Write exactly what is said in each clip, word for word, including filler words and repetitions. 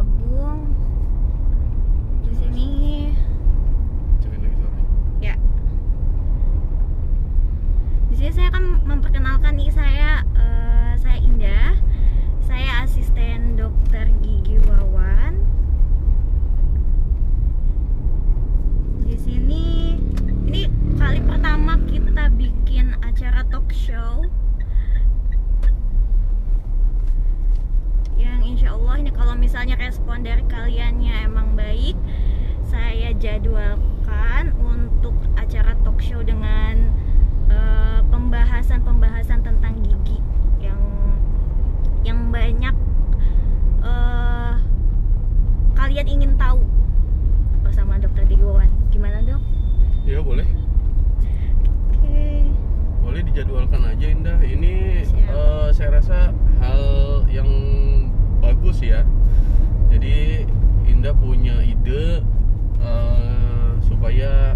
bergabung di sini. Ya. Di sini saya akan memperkenalkan nih, saya uh, saya Indah. Saya asisten Dokter Gigi Wawan. Di sini ini kali pertama kita bikin acara talk show. Insya Allah ini kalau misalnya respon dari kaliannya emang baik, saya jadwalkan untuk acara talk show dengan pembahasan-pembahasan uh, tentang gigi yang yang banyak uh, kalian ingin tahu bersama Dokter Gigi Wawan. Gimana, Dok? Iya, boleh. Oke. Okay. Boleh dijadwalkan aja, Indah. Ini uh, saya rasa hal yang bagus ya. Jadi Indah punya ide uh, supaya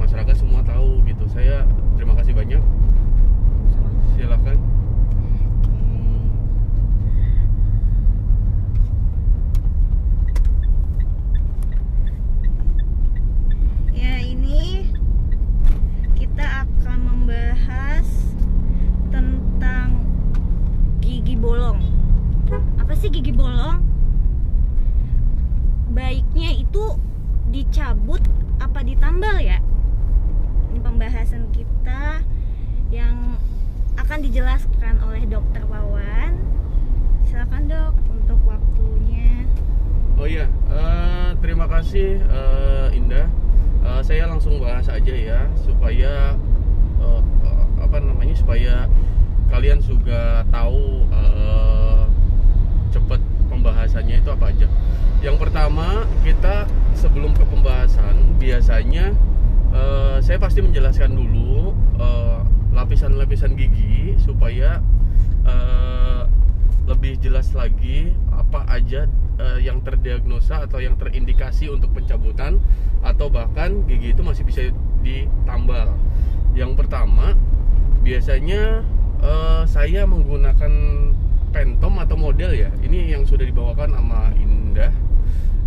masyarakat semua tahu gitu. Saya terima kasih banyak. Silakan. Ya, ini kita akan membahas tentang gigi bolong. Apa sih gigi bolong? Baiknya itu dicabut apa ditambal ya? Ini pembahasan kita yang akan dijelaskan oleh Dokter Wawan. Silakan, Dok, untuk waktunya. Oh iya, uh, terima kasih uh, Indah. Uh, saya langsung bahas aja ya, supaya uh, uh, apa namanya supaya kalian juga tahu. Uh, Cepat pembahasannya itu apa aja. Yang pertama, kita sebelum ke pembahasan biasanya eh, saya pasti menjelaskan dulu lapisan-lapisan eh, gigi supaya eh, lebih jelas lagi apa aja eh, yang terdiagnosa atau yang terindikasi untuk pencabutan atau bahkan gigi itu masih bisa ditambal. Yang pertama, biasanya eh, saya menggunakan pentom atau model ya, ini yang sudah dibawakan sama Indah.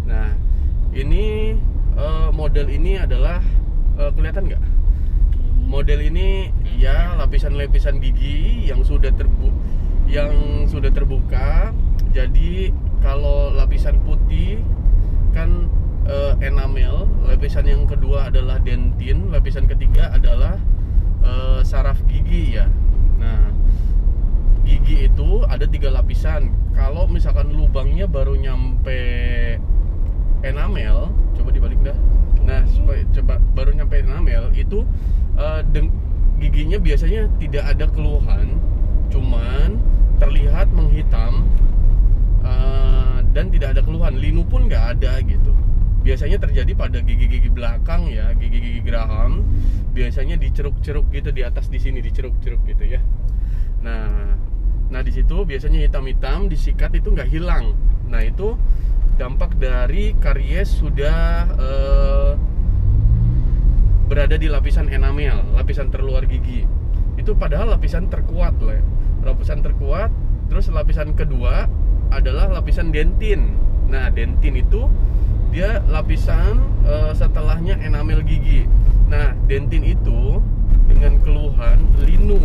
Nah, ini uh, model ini adalah uh, kelihatan nggak? Model ini ya lapisan-lapisan gigi yang sudah terbu, yang sudah terbuka. Jadi kalau lapisan putih kan uh, enamel, lapisan yang kedua adalah dentin, lapisan ketiga adalah uh, saraf gigi ya. Nah, gigi itu ada tiga lapisan. Kalau misalkan lubangnya baru nyampe enamel, coba dibalik dah. Nah, supaya, coba baru nyampe enamel itu uh, deng giginya biasanya tidak ada keluhan, cuman terlihat menghitam uh, dan tidak ada keluhan. Linu pun nggak ada gitu. Biasanya terjadi pada gigi-gigi belakang ya, gigi-gigi geraham. Biasanya diceruk-ceruk gitu di atas, di sini diceruk-ceruk gitu ya. Nah, nah di situ biasanya hitam-hitam, disikat itu nggak hilang. Nah, itu dampak dari karies sudah eh, berada di lapisan enamel, lapisan terluar gigi. Itu padahal lapisan terkuat loh ya. Lapisan terkuat, terus lapisan kedua adalah lapisan dentin. Nah, dentin itu dia lapisan e, setelahnya enamel gigi. Nah, dentin itu dengan keluhan linu.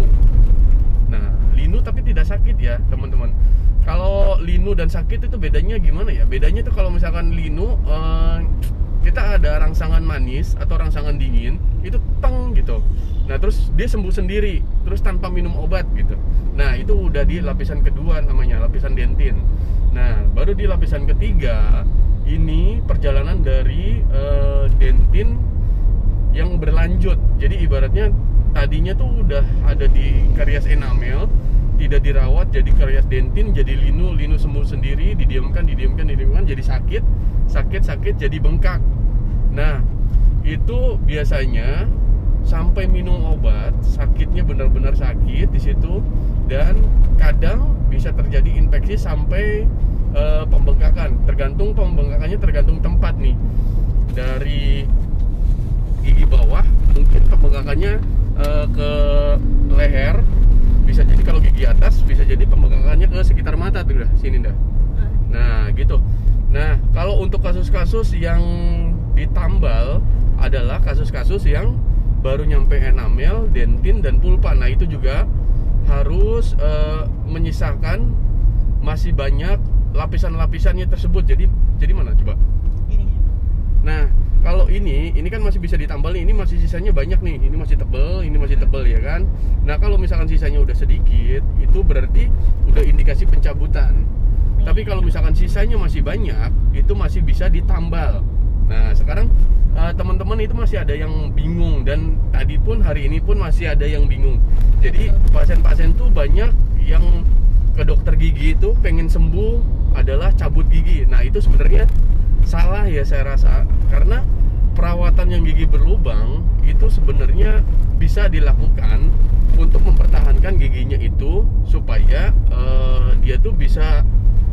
Nah, linu tapi tidak sakit ya, teman-teman. Kalau linu dan sakit itu bedanya gimana ya? Bedanya itu kalau misalkan linu e, kita ada rangsangan manis atau rangsangan dingin, itu teng gitu. Nah, terus dia sembuh sendiri, terus tanpa minum obat gitu. Nah, itu udah di lapisan kedua namanya, lapisan dentin. Nah, baru di lapisan ketiga ini perjalanan dari uh, dentin yang berlanjut. Jadi ibaratnya tadinya tuh udah ada di karies enamel, tidak dirawat, jadi karies dentin, jadi linu, linu sembuh sendiri, didiamkan, didiamkan, didiamkan, jadi sakit, sakit, sakit, jadi bengkak. Nah, itu biasanya sampai minum obat, sakitnya benar-benar sakit di situ, dan kadang bisa terjadi infeksi sampai uh, pembengkakan. Tergantung pembengkakannya, tergantung tempat nih. Dari gigi bawah mungkin pembengkakannya uh, ke leher, bisa jadi kalau gigi atas bisa jadi pembengkakannya ke sekitar mata tuh, dah sini dah. Nah, gitu. Nah, Kalau untuk kasus-kasus yang ditambal adalah kasus-kasus yang baru nyampe enamel, dentin, dan pulpa. Nah itu juga harus e, menyisakan masih banyak lapisan-lapisannya tersebut. Jadi jadi mana coba? Ini. Nah kalau ini, ini kan masih bisa ditambal nih. Ini masih sisanya banyak nih. Ini masih tebel, ini masih tebel ya kan. Nah kalau misalkan sisanya udah sedikit, itu berarti udah indikasi pencabutan. Tapi kalau misalkan sisanya masih banyak, itu masih bisa ditambal. Nah sekarang teman-teman itu masih ada yang bingung, dan tadi pun hari ini pun masih ada yang bingung. Jadi pasien-pasien tuh banyak yang ke dokter gigi itu pengen sembuh adalah cabut gigi. Nah itu sebenarnya salah ya saya rasa, karena perawatan yang gigi berlubang itu sebenarnya bisa dilakukan untuk mempertahankan giginya itu supaya eh, dia tuh bisa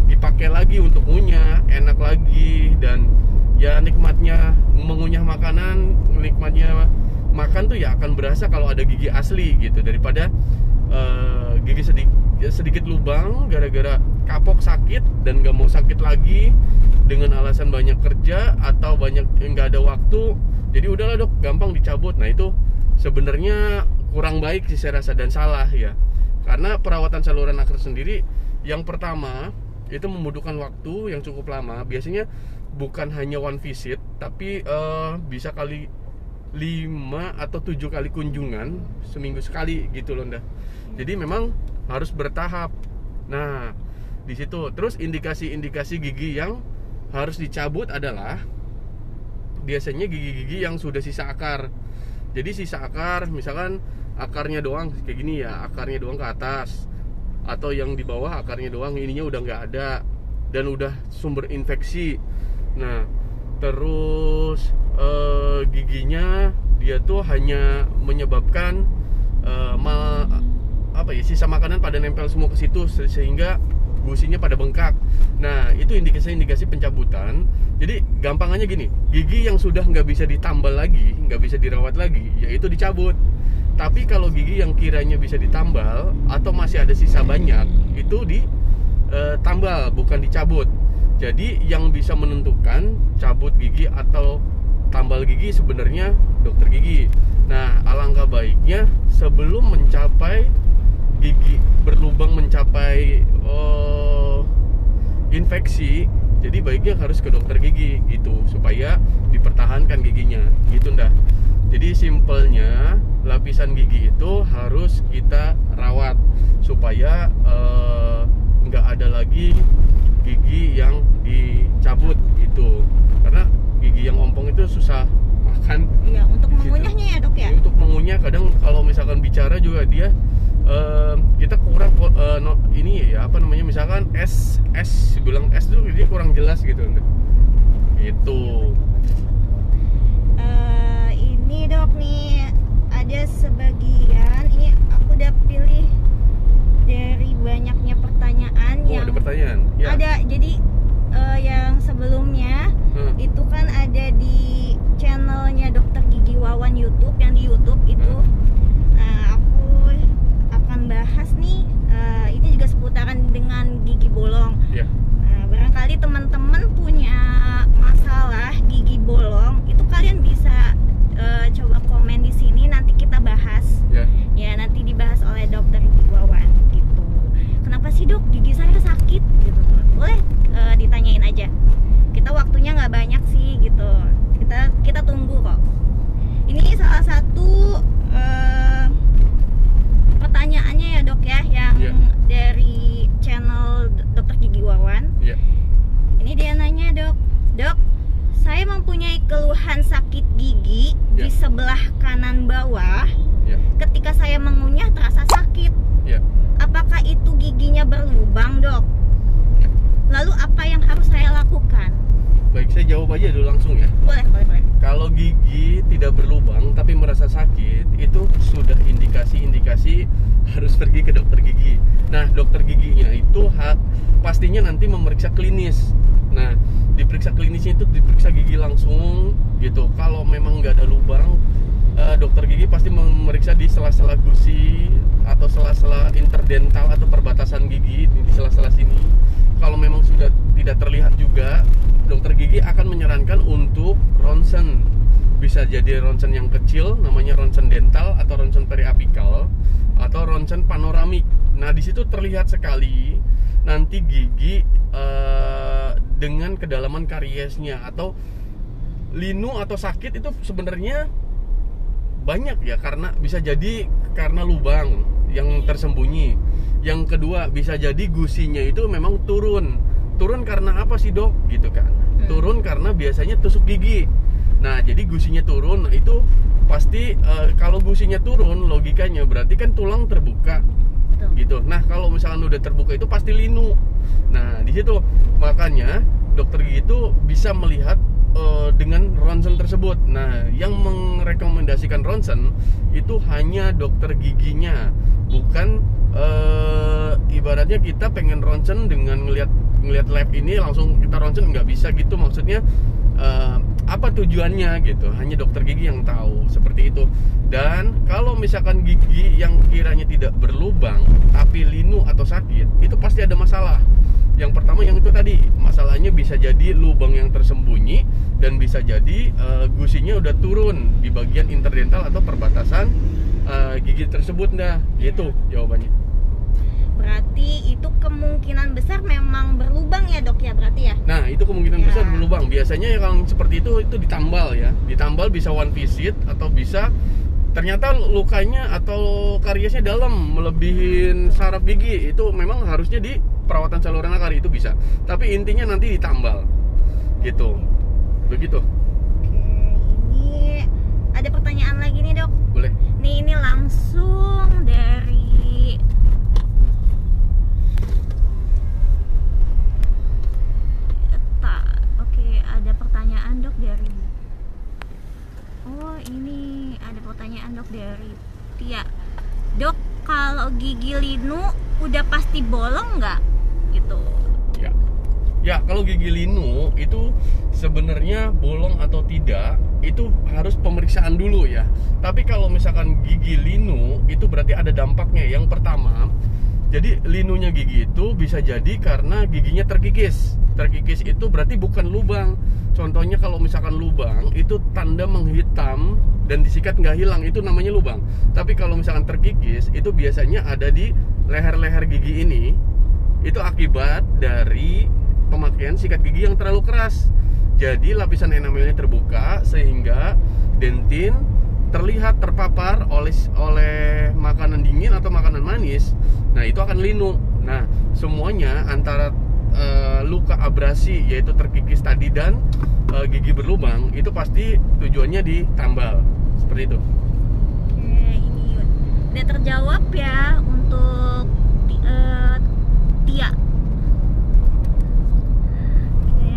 dipakai lagi untuk ngunyah, enak lagi, dan ya nikmatnya mengunyah makanan, nikmatnya makan tuh ya akan berasa kalau ada gigi asli gitu, daripada uh, gigi sedikit, sedikit lubang gara-gara kapok sakit dan gak mau sakit lagi dengan alasan banyak kerja atau banyak nggak ada waktu, jadi udahlah dok gampang dicabut. Nah itu sebenarnya kurang baik sih saya rasa dan salah ya, karena perawatan saluran akar sendiri yang pertama itu membutuhkan waktu yang cukup lama. Biasanya bukan hanya one visit, tapi uh, bisa kali lima atau tujuh kali kunjungan seminggu sekali gitu loh. Nda. Jadi memang harus bertahap. Nah, di situ terus indikasi-indikasi gigi yang harus dicabut adalah biasanya gigi-gigi yang sudah sisa akar. Jadi sisa akar, misalkan akarnya doang kayak gini ya, akarnya doang ke atas, atau yang di bawah akarnya doang, ininya udah nggak ada dan udah sumber infeksi. Nah terus e, giginya dia tuh hanya menyebabkan e, mal, apa ya sisa makanan pada nempel semua ke situ sehingga gusinya pada bengkak. Nah itu indikasi-indikasi pencabutan. Jadi gampangannya gini, gigi yang sudah nggak bisa ditambal lagi, nggak bisa dirawat lagi, yaitu dicabut. Tapi kalau gigi yang kiranya bisa ditambal atau masih ada sisa banyak, itu ditambal, bukan dicabut. Jadi yang bisa menentukan cabut gigi atau tambal gigi sebenarnya dokter gigi. Nah alangkah baiknya sebelum mencapai gigi berlubang mencapai oh, infeksi, jadi baiknya harus ke dokter gigi gitu supaya dipertahankan giginya gitu ndah. Jadi simpelnya lapisan gigi itu harus kita rawat supaya nggak eh, ada lagi gigi yang dicabut gitu, karena gigi yang ompong itu susah makan. Iya, untuk mengunyahnya ya dok ya. Untuk mengunyah kadang kalau misalkan bicara juga dia eh, kita kurang eh, no, ini ya apa namanya misalkan es es bilang es dulu dia kurang jelas gitu itu. Uh, ini dok nih. Ada sebagian, ini aku udah pilih dari banyaknya pertanyaan. Oh, yang ada pertanyaan? Ya. Ada, jadi uh, yang sebelumnya hmm. itu kan ada di channelnya Dokter Gigi Wawan YouTube, yang di YouTube itu hmm. Nah, aku akan bahas nih, uh, ini juga seputaran dengan gigi bolong yeah. Nah, barangkali teman-teman punya masalah gigi bolong, itu kalian bisa Uh, coba komen di sini, nanti kita bahas yeah. Ya nanti dibahas oleh dokter Gigi Wawan gitu. Kenapa sih dok gigi saya sakit gitu? Boleh uh, ditanyain aja. Kita waktunya nggak banyak sih gitu. Kita kita tunggu kok. Ini salah satu uh, pertanyaannya ya dok ya yang yeah. dari channel dokter Gigi Wawan. Yeah. Ini dia nanya dok, dok. Saya mempunyai keluhan sakit gigi yeah. di sebelah kanan bawah yeah. Ketika saya mengunyah terasa sakit yeah. Apakah itu giginya berlubang dok? Yeah. Lalu apa yang harus saya lakukan? Baik, saya jawab aja dulu langsung ya. Boleh, boleh, boleh. Kalau gigi tidak berlubang tapi merasa sakit, itu sudah indikasi-indikasi harus pergi ke dokter gigi. Nah dokter giginya itu pastinya nanti memeriksa klinis. Nah diperiksa klinisnya itu diperiksa gigi langsung gitu. Kalau memang nggak ada lubang, eh, dokter gigi pasti memeriksa di sela-sela gusi atau sela-sela interdental atau perbatasan gigi di sela-sela sini. Kalau memang sudah tidak terlihat juga, dokter gigi disarankan untuk ronsen. Bisa jadi ronsen yang kecil, namanya ronsen dental atau ronsen periapikal atau ronsen panoramik. Nah, di situ terlihat sekali nanti gigi eh, dengan kedalaman kariesnya atau linu atau sakit itu sebenarnya banyak ya, karena bisa jadi karena lubang yang tersembunyi. Yang kedua bisa jadi gusinya itu memang turun. Turun karena apa sih, Dok? Gitu kan. Turun karena biasanya tusuk gigi. Nah, jadi gusinya turun. Nah, itu pasti e, kalau gusinya turun, logikanya berarti kan tulang terbuka. Betul. Gitu. Nah, kalau misalnya udah terbuka itu pasti linu. Nah, di situ makanya dokter gigi itu bisa melihat e, dengan ronsen tersebut. Nah, yang merekomendasikan ronsen itu hanya dokter giginya, bukan e, ibaratnya kita pengen ronsen dengan ngelihat ngelihat lab ini langsung kita ronsen, nggak bisa gitu maksudnya. Uh, apa tujuannya gitu, hanya dokter gigi yang tahu seperti itu. Dan kalau misalkan gigi yang kiranya tidak berlubang tapi linu atau sakit, itu pasti ada masalah. Yang pertama yang itu tadi, masalahnya bisa jadi lubang yang tersembunyi dan bisa jadi uh, gusinya udah turun di bagian interdental atau perbatasan uh, gigi tersebut. Nah, itu jawabannya. Berarti itu kemungkinan besar memang berlubang ya, Dok, ya berarti ya? Nah, itu kemungkinan ya. besar berlubang. Biasanya kalau seperti itu, itu ditambal ya. Ditambal bisa one visit atau bisa ternyata lukanya atau kariesnya dalam melebihin saraf gigi. Itu memang harusnya di perawatan saluran akar itu bisa. Tapi intinya nanti ditambal. Gitu. Begitu. Oke, ini ada pertanyaan lagi nih, Dok. Boleh. Nih, ini langsung dari ada pertanyaan, Dok, dari oh ini ada pertanyaan, Dok, dari Tia. Dok, kalau gigi linu udah pasti bolong nggak gitu ya? Ya, kalau gigi linu itu sebenarnya bolong atau tidak itu harus pemeriksaan dulu ya. Tapi kalau misalkan gigi linu itu berarti ada dampaknya. Yang pertama, jadi linunya gigi itu bisa jadi karena giginya terkikis. Terkikis itu berarti bukan lubang. Contohnya kalau misalkan lubang itu tanda menghitam dan disikat nggak hilang, itu namanya lubang. Tapi kalau misalkan terkikis itu biasanya ada di leher-leher gigi ini. Itu akibat dari pemakaian sikat gigi yang terlalu keras. Jadi lapisan enamelnya terbuka sehingga dentin terlihat terpapar oleh oleh makanan dingin atau makanan manis. Nah, itu akan linu. Nah, semuanya antara e, luka abrasi yaitu terkikis tadi dan e, gigi berlubang itu pasti tujuannya ditambal. Seperti itu. Oke, ini udah terjawab ya untuk e, Tia. Oke.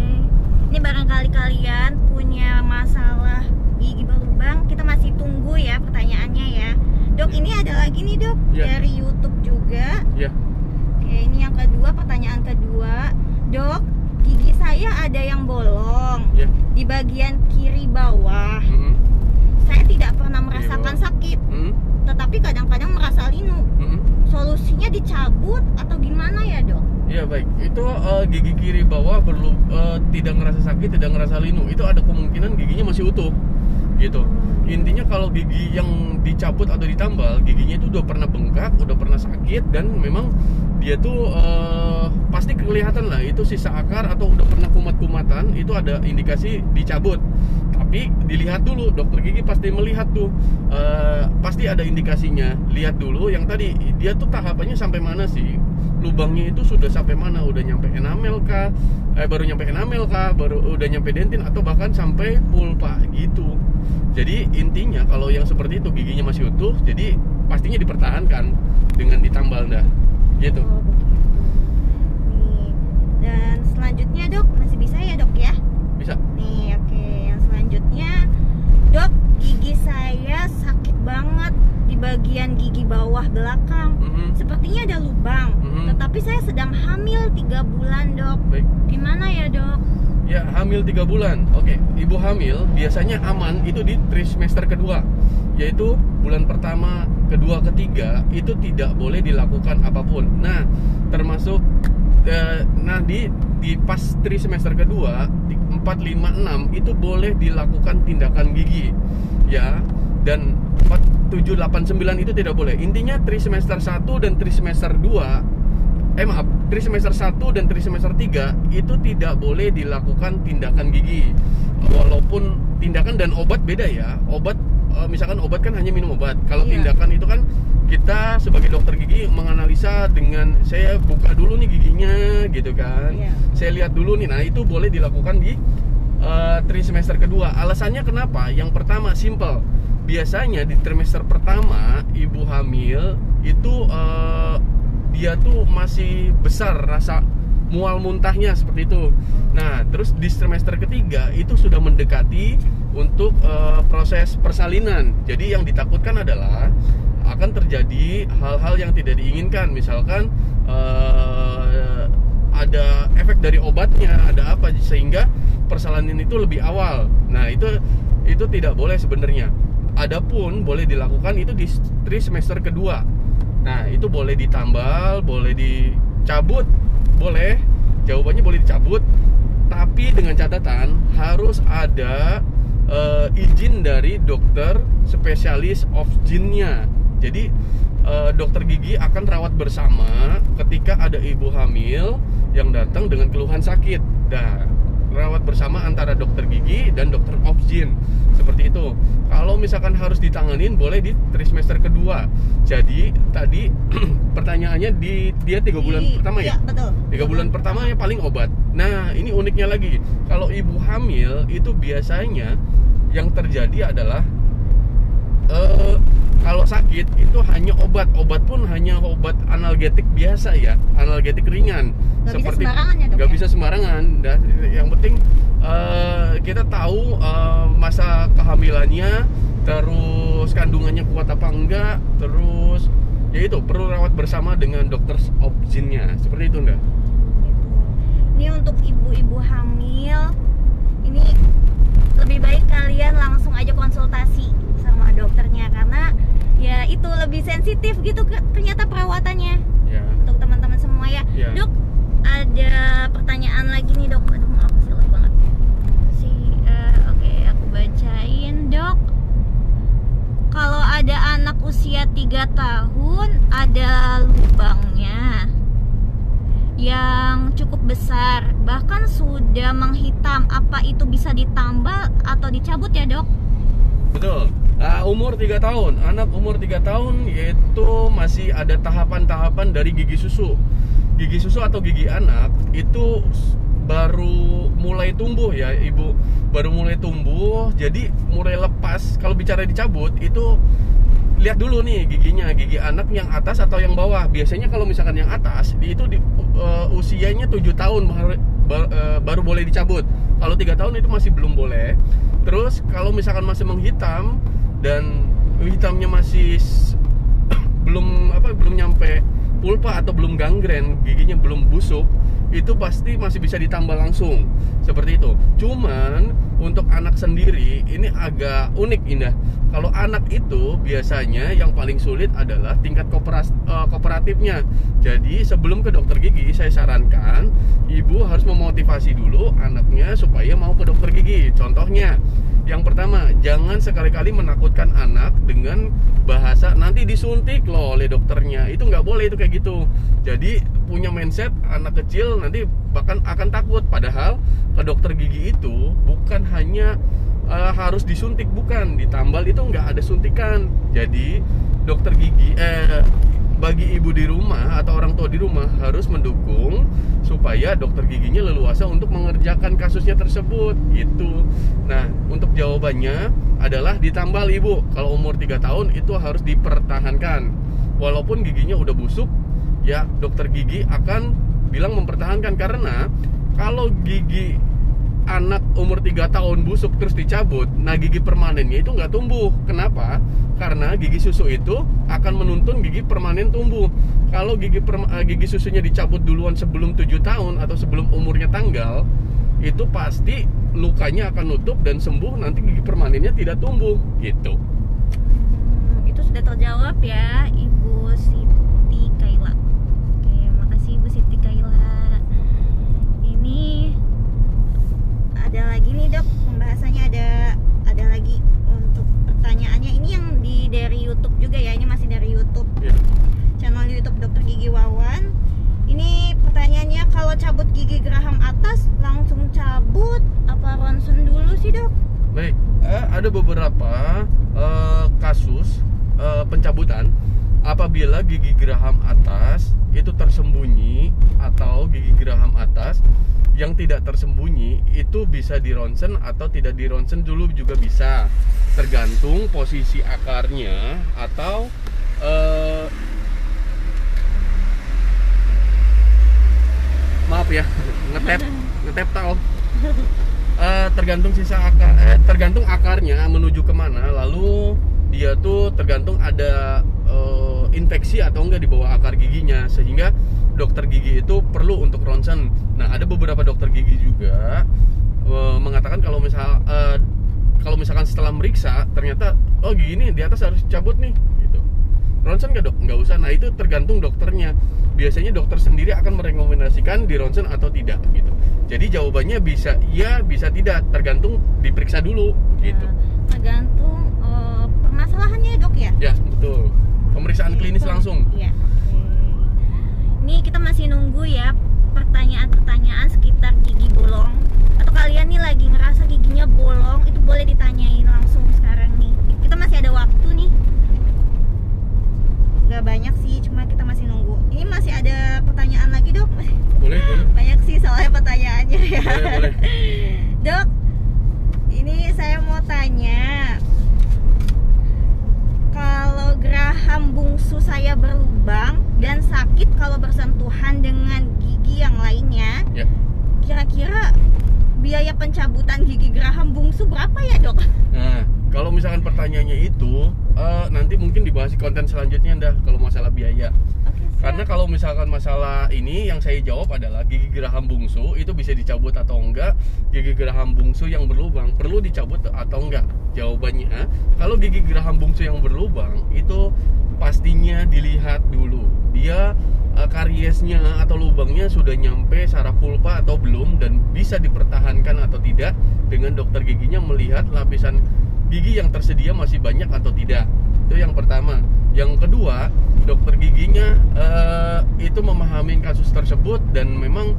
Ini barangkali kalian punya masalah gigi berlubang, kita masih tunggu ya pertanyaannya ya, Dok. Ini ada lagi nih, Dok, ya, dari YouTube juga ya. Oke, ini yang kedua, pertanyaan kedua. Dok, gigi saya ada yang bolong ya, di bagian kiri bawah. Mm-hmm. Saya tidak pernah merasakan ya, sakit. Mm-hmm. Tetapi kadang-kadang merasa linu. Mm-hmm. Solusinya dicabut atau gimana ya, Dok? Ya, baik. Itu uh, gigi kiri bawah perlu uh, tidak ngerasa sakit, tidak ngerasa linu, itu ada kemungkinan giginya masih utuh gitu. Intinya kalau gigi yang dicabut atau ditambal, giginya itu udah pernah bengkak, udah pernah sakit, dan memang dia tuh eh, pasti kelihatan lah itu sisa akar atau udah pernah kumat-kumatan, itu ada indikasi dicabut. Tapi dilihat dulu, dokter gigi pasti melihat tuh, eh, pasti ada indikasinya. Lihat dulu yang tadi, dia tuh tahapannya sampai mana sih? Lubangnya itu sudah sampai mana? Udah nyampe enamel kah? Eh, baru nyampe enamel kah? Baru udah nyampe dentin atau bahkan sampai pulpa gitu. Jadi intinya kalau yang seperti itu giginya masih utuh, jadi pastinya dipertahankan dengan ditambal dah, gitu. Oh, nih. Dan selanjutnya, Dok, masih bisa ya, Dok, ya? Bisa. Nih, oke. Okay. Yang selanjutnya, Dok, gigi saya sakit banget di bagian gigi bawah belakang. Mm-hmm. Sepertinya ada lubang, mm-hmm, tetapi saya sedang hamil tiga bulan, Dok. Baik. Gimana ya, Dok? Ya, hamil tiga bulan. Oke, ibu hamil biasanya aman itu di trimester kedua, yaitu bulan pertama, kedua, ketiga itu tidak boleh dilakukan apapun. Nah, termasuk Nah di, di pas tri semester kedua di empat, lima, enam itu boleh dilakukan tindakan gigi ya, dan empat, tujuh, delapan, sembilan itu tidak boleh. Intinya tri semester satu dan tri semester dua, eh maaf, tri semester satu dan tri semester tiga itu tidak boleh dilakukan tindakan gigi. Walaupun tindakan dan obat beda ya. Obat misalkan obat kan hanya minum obat. Kalau iya. tindakan itu kan kita sebagai dokter gigi menganalisa dengan saya buka dulu nih giginya gitu kan. Iya. Saya lihat dulu nih. Nah, itu boleh dilakukan di uh, tri semester kedua. Alasannya kenapa? Yang pertama simple. Biasanya di trimester pertama ibu hamil itu uh, dia tuh masih besar rasa mual muntahnya seperti itu. Nah, terus di trimester ketiga itu sudah mendekati untuk uh, proses persalinan. Jadi yang ditakutkan adalah akan terjadi hal-hal yang tidak diinginkan, misalkan uh, ada efek dari obatnya, ada apa, sehingga persalinan itu lebih awal. Nah, itu itu tidak boleh sebenarnya. Adapun boleh dilakukan itu di tri semester kedua. Nah, itu boleh ditambal, boleh dicabut, boleh. Jawabannya boleh dicabut, tapi dengan catatan harus ada uh, izin dari dokter spesialis ofjinnya. Jadi uh, dokter gigi akan rawat bersama ketika ada ibu hamil yang datang dengan keluhan sakit. Nah, rawat bersama antara dokter gigi dan dokter ofjin seperti itu. Kalau misalkan harus ditanganin boleh di trimester kedua. Jadi tadi pertanyaannya di dia tiga bulan I, pertama ya, betul. Tiga bulan pertama yang paling obat. Nah, ini uniknya lagi. Kalau ibu hamil itu biasanya yang terjadi adalah uh, kalau sakit itu hanya obat. Obat pun hanya obat analgetik biasa ya, analgetik ringan. Gak seperti bisa sembarangan ya, dok, gak ya? bisa sembarangan. Dan yang penting uh, kita tahu uh, masa kehamilannya, terus kandungannya kuat apa enggak, terus ya itu perlu rawat bersama dengan dokter opjinnya seperti itu, enggak? Ini untuk ibu-ibu hamil, ini lebih baik kalian langsung aja konsultasi sama dokternya karena ya itu lebih sensitif gitu ternyata perawatannya ya. Untuk teman-teman semua ya, ya. Dok, ada pertanyaan lagi nih, dok. Aduh, maaf, silap banget si uh, oke, okay, aku bacain, dok. Kalau ada anak usia tiga tahun ada lubangnya yang cukup besar bahkan sudah menghitam, apa itu bisa ditambal atau dicabut ya, dok? Betul. Uh, umur tiga tahun, anak umur tiga tahun yaitu masih ada tahapan-tahapan dari gigi susu. Gigi susu atau gigi anak itu baru mulai tumbuh ya, Ibu. Baru mulai tumbuh, jadi mulai lepas. Kalau bicara dicabut itu lihat dulu nih giginya, gigi anak yang atas atau yang bawah. Biasanya kalau misalkan yang atas itu di uh, usianya tujuh tahun baru, uh, baru boleh dicabut. Kalau tiga tahun itu masih belum boleh. Terus kalau misalkan masih menghitam dan hitamnya masih belum apa belum nyampe pulpa atau belum gangren, giginya belum busuk, itu pasti masih bisa ditambal langsung seperti itu. Cuman untuk anak sendiri ini agak unik, Indah. Kalau anak itu biasanya yang paling sulit adalah tingkat kooperatifnya. Jadi sebelum ke dokter gigi saya sarankan ibu harus memotivasi dulu anaknya supaya mau ke dokter gigi. Contohnya yang pertama, jangan sekali-kali menakutkan anak dengan bahasa nanti disuntik loh oleh dokternya. Itu nggak boleh, itu kayak gitu. Jadi punya mindset anak kecil nanti bahkan akan takut. Padahal ke dokter gigi itu bukan hanya uh, harus disuntik, bukan ditambal, itu nggak ada suntikan. Jadi dokter gigi eh, bagi ibu di rumah atau orang tua di rumah harus mendukung supaya dokter giginya leluasa untuk mengerjakan kasusnya tersebut gitu. Nah, untuk jawabannya adalah ditambal, Ibu. Kalau umur tiga tahun itu harus dipertahankan. Walaupun giginya udah busuk, ya dokter gigi akan bilang mempertahankan karena kalau gigi anak umur tiga tahun busuk terus dicabut, nah gigi permanennya itu nggak tumbuh. Kenapa? Karena gigi susu itu akan menuntun gigi permanen tumbuh. Kalau gigi per, gigi susunya dicabut duluan sebelum tujuh tahun atau sebelum umurnya tanggal, itu pasti lukanya akan nutup dan sembuh, nanti gigi permanennya tidak tumbuh gitu. Hmm, itu sudah terjawab ya, Ibu Siti Kayla. Oke, makasih Ibu Siti Kayla. Baik, eh, ada beberapa eh, kasus eh, pencabutan apabila gigi geraham atas itu tersembunyi atau gigi geraham atas yang tidak tersembunyi itu bisa dironsen atau tidak dironsen dulu juga bisa, tergantung posisi akarnya atau eh, maaf ya ngetep ngetep tau eh, tergantung sisa akar eh, tergantung akarnya menuju kemana, lalu dia tuh tergantung ada uh, infeksi atau enggak di bawah akar giginya, sehingga dokter gigi itu perlu untuk ronsen. Nah, ada beberapa dokter gigi juga uh, mengatakan kalau misal uh, kalau misalkan setelah meriksa ternyata oh gigi ini di atas harus dicabut nih gitu. Ronsen enggak, Dok? Enggak usah. Nah, itu tergantung dokternya. Biasanya dokter sendiri akan merekomendasikan di ronsen atau tidak gitu. Jadi jawabannya bisa iya, bisa tidak, tergantung diperiksa dulu gitu. Ya, tergantung masalahannya ya, Dok, ya? Ya, betul. Pemeriksaan oke, klinis langsung. Iya. Nih kita masih nunggu ya pertanyaan-pertanyaan sekitar gigi bolong. Atau kalian nih lagi ngerasa giginya bolong, itu boleh ditanyain langsung sekarang nih. Kita masih ada waktu nih. Gak banyak sih, cuma kita masih nunggu. Ini masih ada pertanyaan lagi, Dok. Boleh, boleh. Banyak sih soalnya pertanyaannya ya. Boleh, boleh. Dok, ini saya mau tanya, kalau geraham bungsu saya berlubang dan sakit kalau bersentuhan dengan gigi yang lainnya, kira-kira ya, biaya pencabutan gigi geraham bungsu berapa ya, Dok? Nah, kalau misalkan pertanyaannya itu uh, nanti mungkin dibahas di konten selanjutnya dah kalau masalah biaya. Okay, karena kalau misalkan masalah ini yang saya jawab adalah gigi geraham bungsu itu bisa dicabut atau enggak, gigi geraham bungsu yang berlubang perlu dicabut atau enggak. Jawabannya, kalau gigi geraham bungsu yang berlubang itu pastinya dilihat dulu dia uh, kariesnya atau lubangnya sudah nyampe saraf pulpa atau belum, dan bisa dipertahankan atau tidak dengan dokter giginya melihat lapisan gigi yang tersedia masih banyak atau tidak. Itu yang pertama. Yang kedua, dokter giginya uh, itu memahami kasus tersebut, dan memang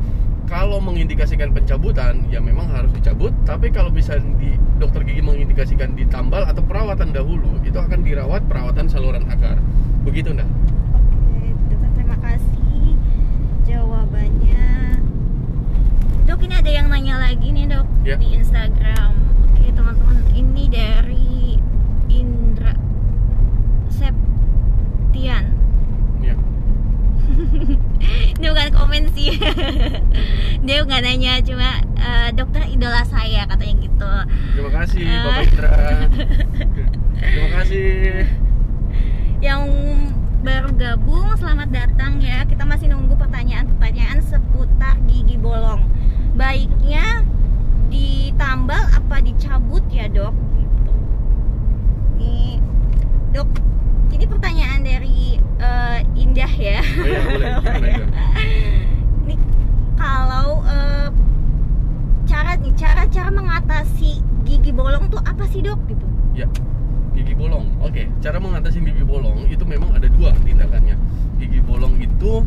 kalau mengindikasikan pencabutan ya memang harus dicabut. Tapi kalau bisa di, dokter gigi mengindikasikan ditambal atau perawatan dahulu, itu akan dirawat perawatan saluran akar. Begitu, Nda. Oke, Dokter, terima kasih jawabannya. Dok, ini ada yang nanya lagi nih, Dok, ya, di Instagram. Oke, teman-teman, ini dari Indra Septian. Ya. Dia bukan komen sih. Dia nggak nanya, cuma uh, dokter idola saya katanya gitu. Terima kasih, uh, Bapak Indra. Terima kasih. Yang baru gabung, selamat datang ya. Kita masih nunggu pertanyaan-pertanyaan seputar gigi bolong. Baiknya ditambal apa dicabut ya, Dok? Gitu. Nih, Dok, ini pertanyaan dari uh, Indah ya. Oh ya, boleh, boleh. Ini kalau uh, cara nih cara cara mengatasi gigi bolong tuh apa sih, Dok? Gitu. Ya, gigi bolong. Oke, okay. Cara mengatasi gigi bolong itu memang ada dua tindakannya. Gigi bolong itu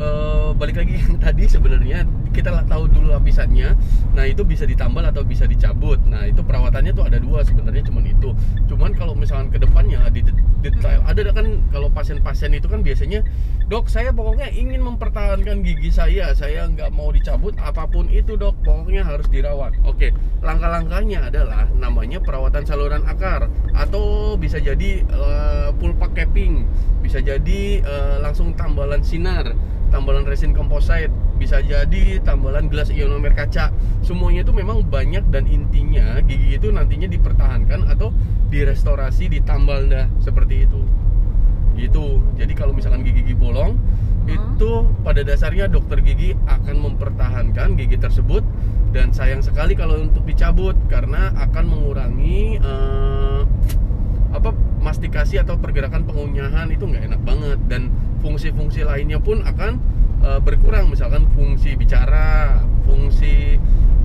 uh, balik lagi yang tadi, sebenarnya kita tahu dulu lapisannya. Nah, itu bisa ditambal atau bisa dicabut. Nah, itu perawatannya tuh ada dua sebenarnya, cuman itu. Cuman kalau misalkan kedepannya di detail, ada kan kalau pasien-pasien itu kan biasanya, Dok, saya pokoknya ingin mempertahankan gigi saya, saya nggak mau dicabut apapun itu, Dok, pokoknya harus dirawat. Oke, langkah-langkahnya adalah namanya perawatan saluran akar, atau bisa jadi uh, pulpa capping, bisa jadi uh, langsung tambalan sinar, tambalan resin komposit, bisa jadi tambalan gelas ionomer kaca. Semuanya itu memang banyak, dan intinya gigi itu nantinya dipertahankan atau direstorasi, ditambal, dah seperti itu gitu. Jadi kalau misalkan gigi-gigi bolong, hmm, itu pada dasarnya dokter gigi akan mempertahankan gigi tersebut, dan sayang sekali kalau untuk dicabut karena akan mengurangi eh, apa mastikasi atau pergerakan pengunyahan, itu nggak enak banget, dan fungsi-fungsi lainnya pun akan e, berkurang, misalkan fungsi bicara, fungsi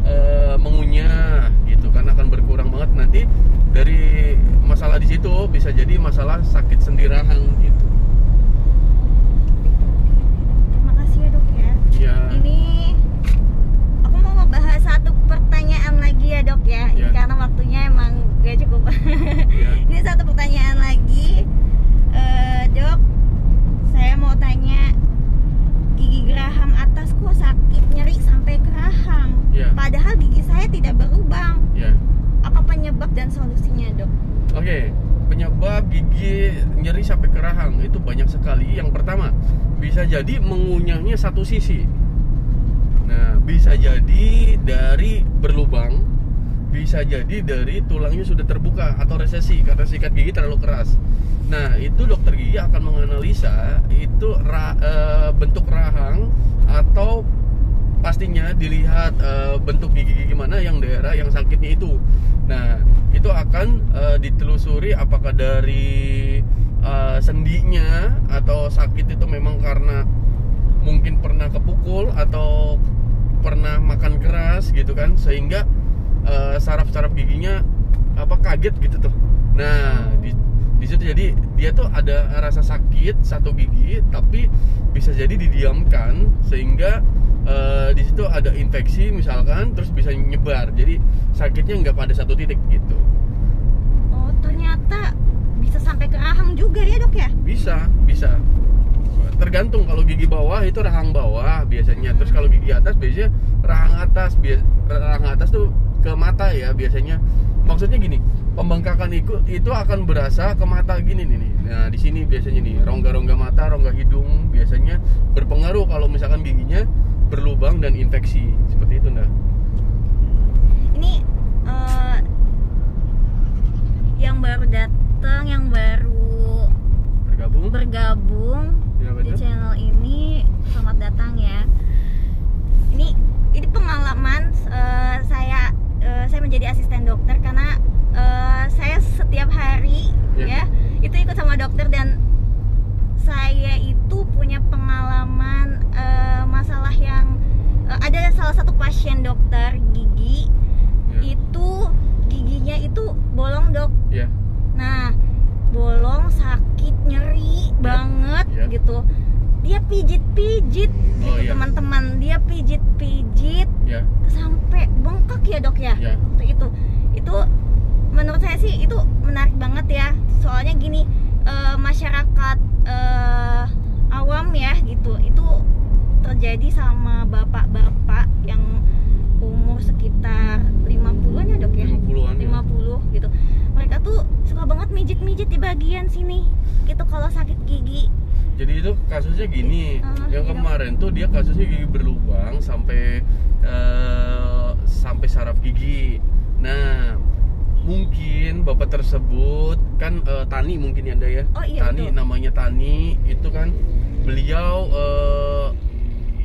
e, mengunyah gitu kan akan berkurang banget. Nanti dari masalah di situ bisa jadi masalah sakit sendirahan gitu. Terima kasih ya, Dok, ya. Ya. Ini aku mau ngebahas satu pertanyaan lagi ya, Dok, ya, ya. Ini karena waktunya emang solusinya, Dok? Oke, okay. Penyebab gigi nyeri sampai kerahang itu banyak sekali. Yang pertama, bisa jadi mengunyahnya satu sisi. Nah, bisa jadi dari berlubang, bisa jadi dari tulangnya sudah terbuka atau resesi karena sikat gigi terlalu keras. Nah, itu dokter gigi akan menganalisa itu ra, e, bentuk rahang atau pastinya dilihat e, bentuk gigi-gigi mana yang daerah yang sakitnya itu. Nah, itu akan e, ditelusuri apakah dari e, sendinya atau sakit itu memang karena mungkin pernah kepukul atau pernah makan keras gitu kan, sehingga saraf-saraf uh, giginya apa kaget gitu tuh. Nah, di, di situ jadi dia tuh ada rasa sakit satu gigi, tapi bisa jadi didiamkan sehingga uh, di situ ada infeksi misalkan, terus bisa nyebar. Jadi sakitnya nggak pada satu titik gitu. Oh, ternyata bisa sampai ke rahang juga ya, Dok ya? Bisa, bisa. Tergantung, kalau gigi bawah itu rahang bawah biasanya. Terus kalau gigi atas biasanya rahang atas, bias, rahang atas tuh ke mata ya biasanya. Maksudnya gini, pembengkakan itu, itu akan berasa ke mata gini nih, nih. Nah, di sini biasanya nih rongga-rongga mata, rongga hidung biasanya berpengaruh kalau misalkan giginya berlubang dan infeksi seperti itu, Nda. Ini uh, yang baru datang, yang baru bergabung, bergabung ya, di channel ini, selamat datang ya. Ini ini pengalaman uh, saya uh, saya menjadi asisten dokter karena uh, saya setiap hari yeah. ya itu ikut sama dokter, dan saya itu punya pengalaman uh, masalah yang uh, ada salah satu pasien dokter gigi yeah. itu giginya itu bolong, Dok. Yeah. Nah, bolong, sakit, nyeri yeah. banget yeah. gitu. Dia pijit-pijit gitu, oh, iya. teman-teman. Dia pijit-pijit yeah. sampai bengkak ya, Dok ya. Yeah. Waktu itu, itu menurut saya sih itu menarik banget ya. Soalnya gini, e, masyarakat e, awam ya gitu. Itu terjadi sama bapak-bapak yang umur sekitar lima puluhan ya, Dok ya. lima puluhan. lima puluh gitu. Mereka tuh suka banget mijit-mijit di bagian sini. Gitu kalau sakit gigi. Jadi itu kasusnya gini, uh, yang kemarin tuh dia kasusnya gigi berlubang sampai uh, sampai saraf gigi. Nah, mungkin bapak tersebut kan uh, tani mungkin ya, Anda ya. Oh, iya, tani betul. Namanya tani itu kan beliau uh,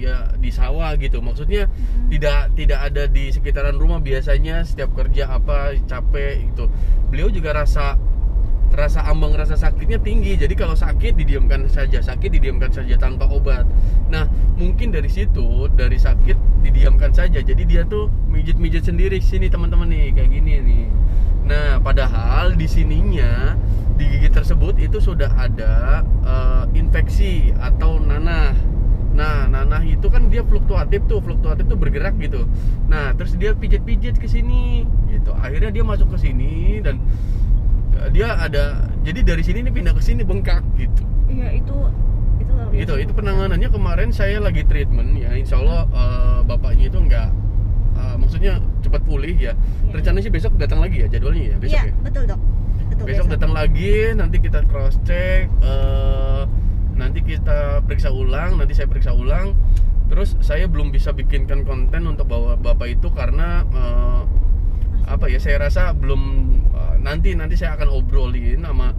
ya di sawah gitu. Maksudnya hmm. tidak tidak ada di sekitaran rumah biasanya, setiap kerja apa capek gitu. Beliau juga rasa rasa ambang rasa sakitnya tinggi. Jadi kalau sakit didiamkan saja, sakit didiamkan saja tanpa obat. Nah, mungkin dari situ, dari sakit didiamkan saja. Jadi dia tuh mijit-mijit sendiri sini, teman-teman nih, kayak gini nih. Nah, padahal di sininya di gigi tersebut itu sudah ada uh, infeksi atau nanah. Nah, nanah itu kan dia fluktuatif tuh, fluktuatif tuh bergerak gitu. Nah, terus dia pijit-pijit ke sini gitu. Akhirnya dia masuk ke sini dan dia ada, jadi dari sini nih pindah ke sini bengkak gitu. Iya, itu itu lah gitu. Itu penanganannya kemarin saya lagi treatment ya, insya Allah uh, bapaknya itu enggak uh, maksudnya cepat pulih ya. Ya, rencananya sih besok datang lagi ya jadwalnya ya besok. Iya, ya? Betul, Dok. Betul, besok, besok datang lagi, nanti kita cross check, uh, nanti kita periksa ulang, nanti saya periksa ulang. Terus saya belum bisa bikinkan konten untuk bawa bapak itu karena uh, apa ya, saya rasa belum. Nanti nanti saya akan obrolin sama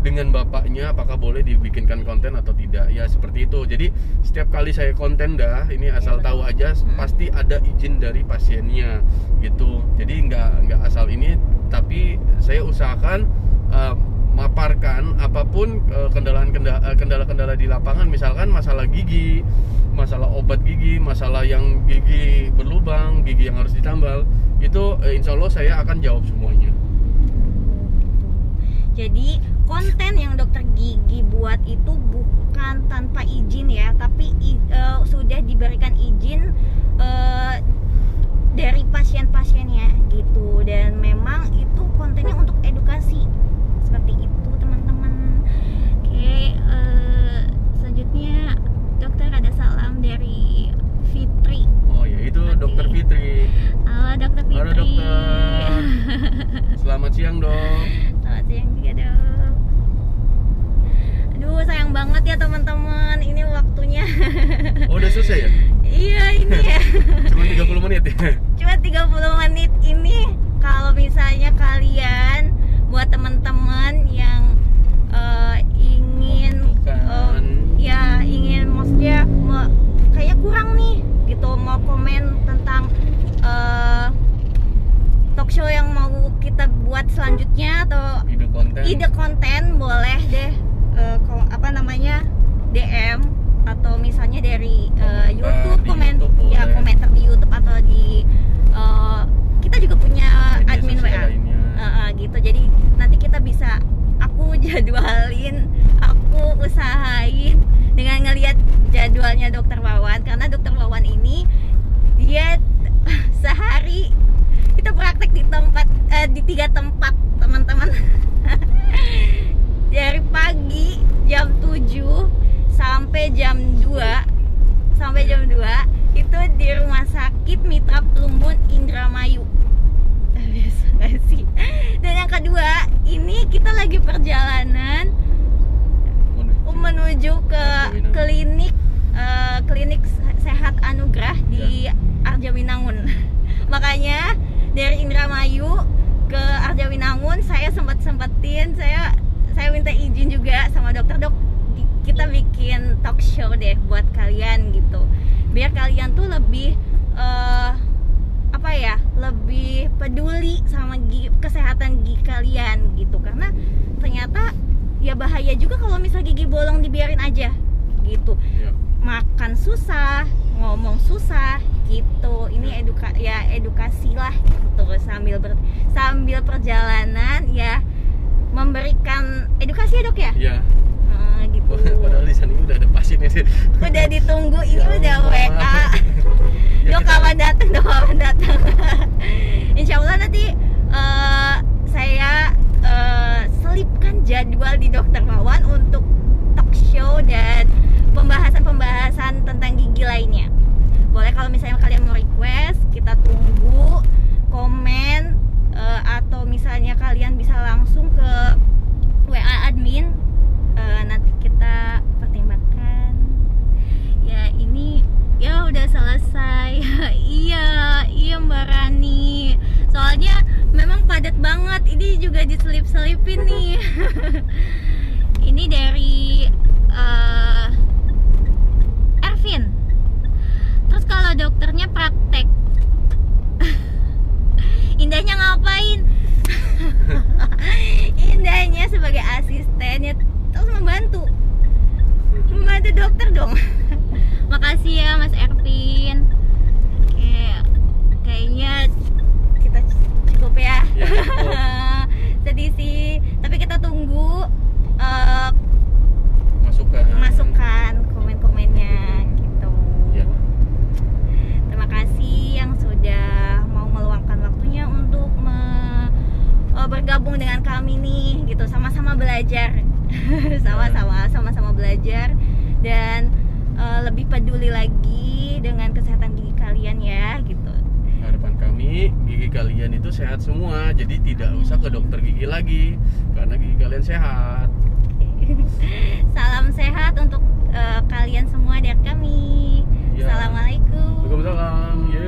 dengan bapaknya apakah boleh dibikinkan konten atau tidak ya, seperti itu. Jadi setiap kali saya konten dah ini asal tahu aja pasti ada izin dari pasiennya gitu. Jadi nggak nggak asal ini, tapi saya usahakan uh, maparkan apapun uh, kendala-kendala di lapangan, misalkan masalah gigi, masalah obat gigi, masalah yang gigi berlubang, gigi yang harus ditambal itu uh, insya Allah saya akan jawab semuanya. Jadi konten yang dokter gigi buat itu bukan tanpa izin ya, tapi uh, sudah diberikan izin uh, dari pasien-pasiennya gitu. Dan memang itu kontennya untuk edukasi seperti itu, teman-teman. Oke, uh, selanjutnya dokter ada salam dari Fitri. Oh ya, itu dokter Fitri. Halo dokter Fitri. Halo dokter. Selamat siang dong. Selamat siang juga dong. Aduh, sayang banget ya teman-teman, ini waktunya. Oh, udah selesai ya? Iya, ini ya. Cuma tiga puluh menit ya? Cuma tiga puluh menit ini. Kalau misalnya kalian, buat teman-teman yang uh, ingin uh, ya ingin maksudnya me, kayak kurang nih gitu, mau komen tentang uh, talk show yang mau kita buat selanjutnya atau ide konten, ide konten boleh deh uh, ko, apa namanya D M atau misalnya dari uh, YouTube komen YouTube ya boleh. Komentar di YouTube atau di uh, kita juga punya media admin W A uh, gitu, jadi nanti kita bisa, aku jadwalin, aku usahain dengan ngelihat jadwalnya Dokter Wawan, karena Dokter Wawan ini dia sehari kita praktek di tempat uh, di tiga tempat teman-teman. Dari pagi jam tujuh sampai jam dua sampai jam dua itu di rumah sakit Mitra Lumbun Indramayu. Biasa gak sih? Dan yang kedua, ini kita lagi perjalanan menuju, menuju ke Arjawinangun. klinik uh, Klinik Sehat Anugrah di ya. Arjawinangun. Makanya dari Indramayu ke Arjawinangun saya sempat-sempatin, saya saya minta izin juga sama dokter, dok kita bikin talk show deh buat kalian gitu, biar kalian tuh lebih uh, apa ya, lebih peduli sama gigi, kesehatan gigi kalian gitu, karena ternyata ya bahaya juga kalau misal gigi bolong dibiarin aja gitu, ya. Makan susah, ngomong susah gitu. Ini eduka ya edukasilah gitu, sambil ber sambil perjalanan ya memberikan edukasi ya dok ya, ya. Nah, gitu. Padahal di sana udah ada pasiennya sih. Udah ditunggu ini ya, udah W A. Dok kapan datang, dok kapan datang. Insya Allah nanti uh, saya uh, selipkan jadwal di Dokter Wawan untuk talk show dan pembahasan-pembahasan tentang gigi lainnya. Boleh kalau misalnya kalian mau request, kita tunggu komen uh, atau misalnya kalian bisa langsung ke W A admin. Uh, nanti kita pertimbangkan ya. Ini ya udah selesai. Iya iya Mbak Rani, soalnya memang padat banget, ini juga diselip-selipin nih. Ini dari uh, Ervin. Terus kalau dokternya praktek indahnya ngapain? Indahnya sebagai asistennya terus membantu membantu dokter dong. Makasih ya Mas Ervin. Oke, kayaknya kita cukup ya, ya cukup. Sedih sih, tapi kita tunggu uh, masukan masukan komen-komennya gitu ya. Terima kasih yang sudah mau meluangkan waktunya untuk me, uh, bergabung dengan kami nih gitu, sama-sama belajar. Sama-sama, sama-sama belajar dan uh, lebih peduli lagi dengan kesehatan gigi kalian ya gitu. Harapan kami gigi kalian itu sehat semua, jadi tidak usah ke dokter gigi lagi karena gigi kalian sehat. Salam sehat untuk uh, kalian semua dari kami ya. Assalamualaikum. Waalaikumsalam.